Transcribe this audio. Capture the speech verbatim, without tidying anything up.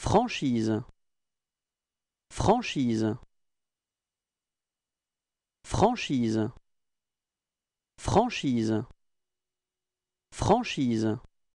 Franchise, franchise, franchise, franchise, franchise.